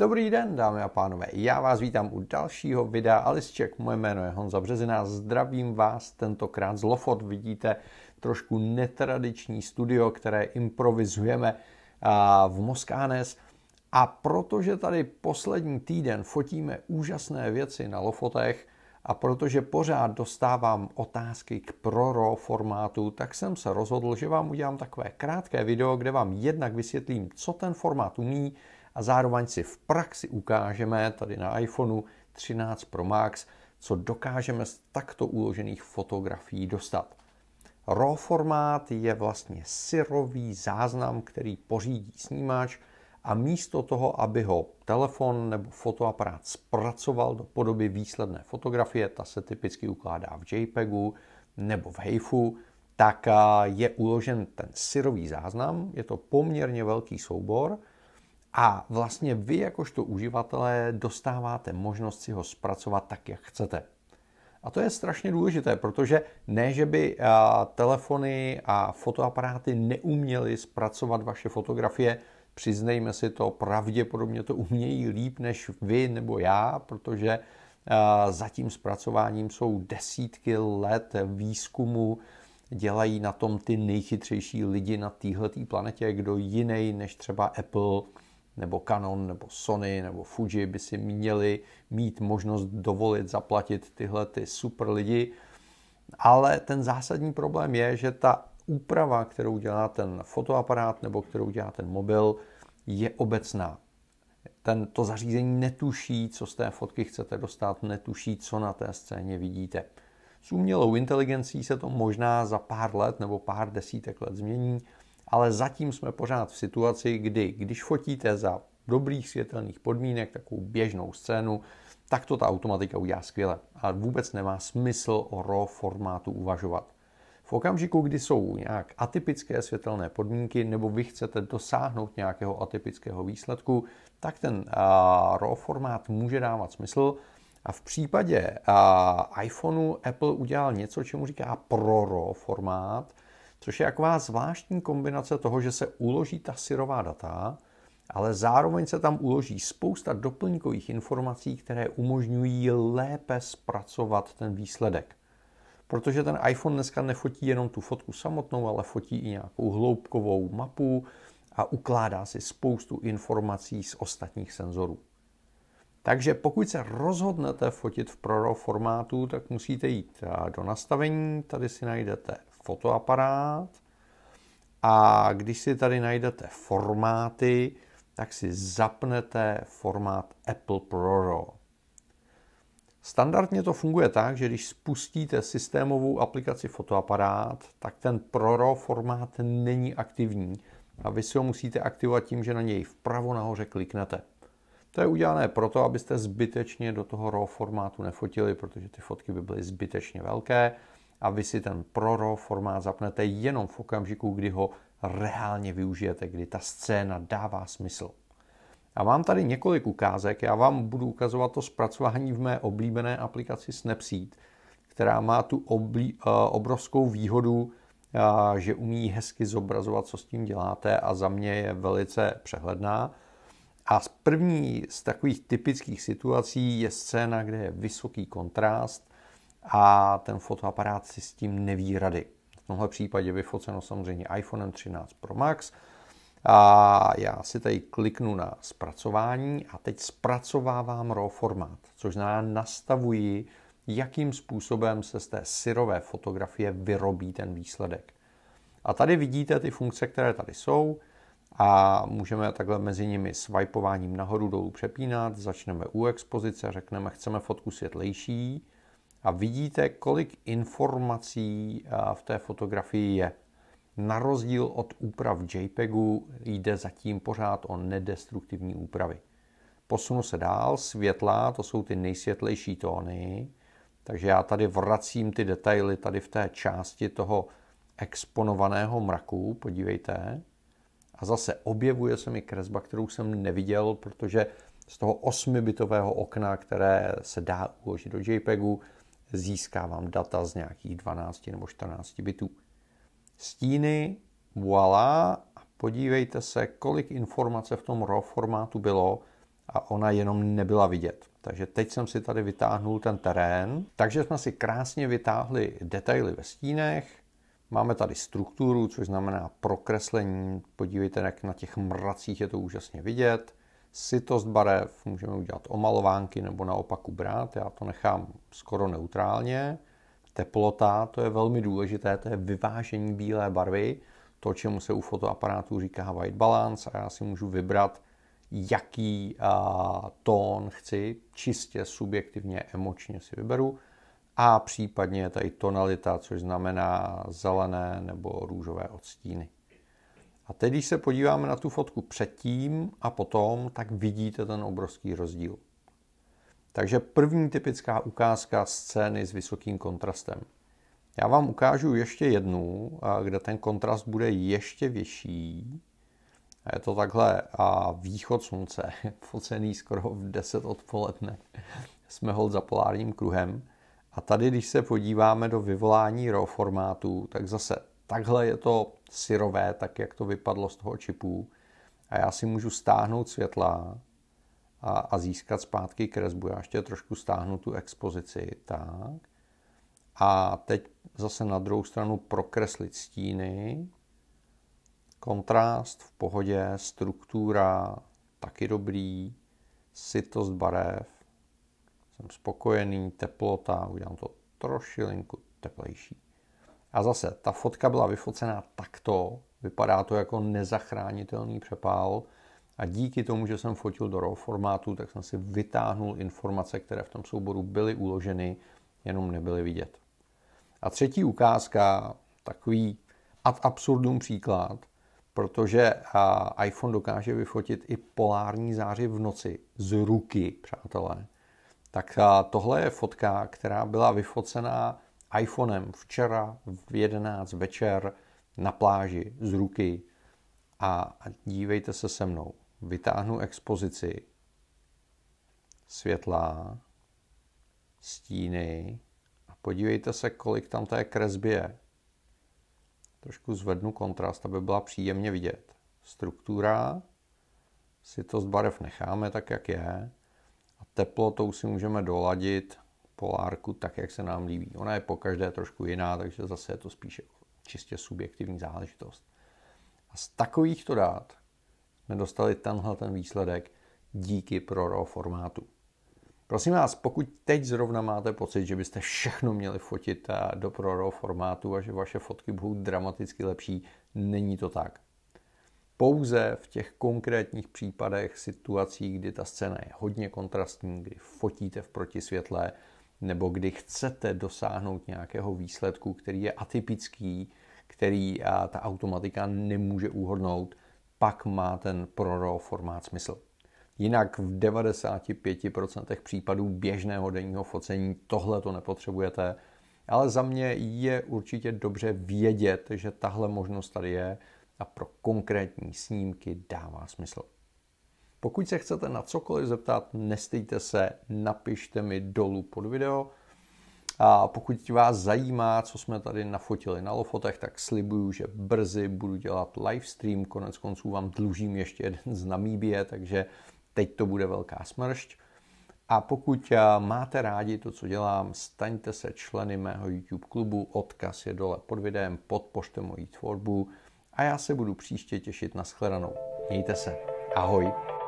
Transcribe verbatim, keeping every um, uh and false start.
Dobrý den, dámy a pánové, já vás vítám u dalšího videa Alisček, moje jméno je Honza Březina, zdravím vás tentokrát z Lofot, vidíte trošku netradiční studio, které improvizujeme v Moskánes. A protože tady poslední týden fotíme úžasné věci na Lofotech a protože pořád dostávám otázky k ProRAW formátu, tak jsem se rozhodl, že vám udělám takové krátké video, kde vám jednak vysvětlím, co ten formát umí, a zároveň si v praxi ukážeme tady na iPhoneu třináct Pro Max, co dokážeme z takto uložených fotografií dostat. RAW formát je vlastně syrový záznam, který pořídí snímač a místo toho, aby ho telefon nebo fotoaparát zpracoval do podoby výsledné fotografie, ta se typicky ukládá v JPEGu nebo v HEIFu, tak je uložen ten syrový záznam, je to poměrně velký soubor, a vlastně vy, jakožto uživatelé, dostáváte možnost si ho zpracovat tak, jak chcete. A to je strašně důležité, protože ne, že by telefony a fotoaparáty neuměly zpracovat vaše fotografie, přiznejme si to, pravděpodobně to umějí líp než vy nebo já, protože za tím zpracováním jsou desítky let výzkumu, dělají na tom ty nejchytřejší lidi na téhletý planetě, kdo jiný než třeba Apple, nebo Canon, nebo Sony, nebo Fuji by si měli mít možnost dovolit zaplatit tyhle ty super lidi. Ale ten zásadní problém je, že ta úprava, kterou dělá ten fotoaparát nebo kterou dělá ten mobil, je obecná. Ten, to zařízení netuší, co z té fotky chcete dostat, netuší, co na té scéně vidíte. S umělou inteligencí se to možná za pár let nebo pár desítek let změní, ale zatím jsme pořád v situaci, kdy když fotíte za dobrých světelných podmínek takovou běžnou scénu, tak to ta automatika udělá skvěle a vůbec nemá smysl o RAW formátu uvažovat. V okamžiku, kdy jsou nějak atypické světelné podmínky nebo vy chcete dosáhnout nějakého atypického výsledku, tak ten RAW formát může dávat smysl. A v případě iPhoneu Apple udělal něco, čemu říká ProRAW formát, což je taková zvláštní kombinace toho, že se uloží ta syrová data, ale zároveň se tam uloží spousta doplňkových informací, které umožňují lépe zpracovat ten výsledek. Protože ten iPhone dneska nefotí jenom tu fotku samotnou, ale fotí i nějakou hloubkovou mapu a ukládá si spoustu informací z ostatních senzorů. Takže pokud se rozhodnete fotit v ProRAW formátu, tak musíte jít do nastavení, tady si najdete fotoaparát a když si tady najdete formáty, tak si zapnete formát Apple ProRAW. Standardně to funguje tak, že když spustíte systémovou aplikaci fotoaparát, tak ten ProRAW formát není aktivní a vy si ho musíte aktivovat tím, že na něj vpravo nahoře kliknete. To je udělané proto, abyste zbytečně do toho RAW formátu nefotili, protože ty fotky by byly zbytečně velké a vy si ten ProRAW formát zapnete jenom v okamžiku, kdy ho reálně využijete, kdy ta scéna dává smysl. A mám tady několik ukázek, já vám budu ukazovat to zpracování v mé oblíbené aplikaci Snapseed, která má tu oblí, uh, obrovskou výhodu, uh, že umí hezky zobrazovat, co s tím děláte a za mě je velice přehledná. A první z takových typických situací je scéna, kde je vysoký kontrast a ten fotoaparát si s tím neví rady. V tomhle případě vyfoceno samozřejmě iPhonem třináct Pro Max. A já si tady kliknu na zpracování a teď zpracovávám RAW formát, což znamená nastavuji, jakým způsobem se z té syrové fotografie vyrobí ten výsledek. A tady vidíte ty funkce, které tady jsou. A můžeme takhle mezi nimi swipováním nahoru dolů přepínat, začneme u expozice, řekneme, chceme fotku světlejší a vidíte, kolik informací v té fotografii je. Na rozdíl od úprav JPEGu jde zatím pořád o nedestruktivní úpravy. Posunu se dál, světla, to jsou ty nejsvětlejší tóny, takže já tady vracím ty detaily tady v té části toho exponovaného mraku, podívejte. A zase objevuje se mi kresba, kterou jsem neviděl, protože z toho osmibitového okna, které se dá uložit do JPEGu, získávám data z nějakých dvanácti nebo čtrnácti bitů. Stíny, voilà, a podívejte se, kolik informace v tom RAW formátu bylo a ona jenom nebyla vidět. Takže teď jsem si tady vytáhnul ten terén. Takže jsme si krásně vytáhli detaily ve stínech. Máme tady strukturu, což znamená prokreslení. Podívejte, jak na těch mracích je to úžasně vidět. Sytost barev, můžeme udělat omalovánky nebo naopak ubrat. Já to nechám skoro neutrálně. Teplota, to je velmi důležité, to je vyvážení bílé barvy. To, čemu se u fotoaparátů říká white balance, a já si můžu vybrat, jaký a, tón chci, čistě subjektivně, emočně si vyberu. A případně tady tonalita, což znamená zelené nebo růžové odstíny. A teď, když se podíváme na tu fotku předtím a potom, tak vidíte ten obrovský rozdíl. Takže první typická ukázka scény s vysokým kontrastem. Já vám ukážu ještě jednu, kde ten kontrast bude ještě vyšší. Je to takhle a východ slunce, focený skoro v deset odpoledne. Jsme holt za polárním kruhem. A tady, když se podíváme do vyvolání RAW formátu, tak zase takhle je to syrové, tak jak to vypadlo z toho čipu. A já si můžu stáhnout světla a, a získat zpátky kresbu. Já ještě trošku stáhnu tu expozici. Tak. A teď zase na druhou stranu prokreslit stíny. Kontrast v pohodě, struktura taky dobrý, sytost barev. Jsem spokojený, teplota, udělám to trošilinku teplejší. A zase, ta fotka byla vyfocená takto, vypadá to jako nezachránitelný přepál a díky tomu, že jsem fotil do RAW formátu, tak jsem si vytáhnul informace, které v tom souboru byly uloženy, jenom nebyly vidět. A třetí ukázka, takový ad absurdum příklad, protože iPhone dokáže vyfotit i polární záři v noci z ruky, přátelé. Tak tohle je fotka, která byla vyfocená iPhonem včera v jedenáct večer na pláži z ruky. A dívejte se se mnou. Vytáhnu expozici, světla, stíny a podívejte se, kolik tam té kresby je. Trošku zvednu kontrast, aby byla příjemně vidět. Struktura, sytost barev necháme tak, jak je. A teplotou si můžeme doladit polárku tak, jak se nám líbí. Ona je po každé trošku jiná, takže zase je to spíše čistě subjektivní záležitost. A z takovýchto dát jsme dostali tenhle ten výsledek díky ProRAW formátu. Prosím vás, pokud teď zrovna máte pocit, že byste všechno měli fotit do ProRAW formátu a že vaše fotky budou dramaticky lepší, není to tak. Pouze v těch konkrétních případech, situací, kdy ta scéna je hodně kontrastní, kdy fotíte v protisvětle, nebo kdy chcete dosáhnout nějakého výsledku, který je atypický, který a, ta automatika nemůže uhodnout, pak má ten ProRAW formát smysl. Jinak v devadesát pět procent případů běžného denního focení tohle to nepotřebujete, ale za mě je určitě dobře vědět, že tahle možnost tady je, a pro konkrétní snímky dává smysl. Pokud se chcete na cokoliv zeptat, nestejte se, napište mi dolů pod video. A pokud vás zajímá, co jsme tady nafotili na Lofotech, tak slibuju, že brzy budu dělat livestream. Konec konců vám dlužím ještě jeden z Namíbie, takže teď to bude velká smršť. A pokud máte rádi to, co dělám, staňte se členy mého YouTube klubu. Odkaz je dole pod videem, podpořte moji tvorbu. A já se budu příště těšit. Nashledanou. Mějte se. Ahoj.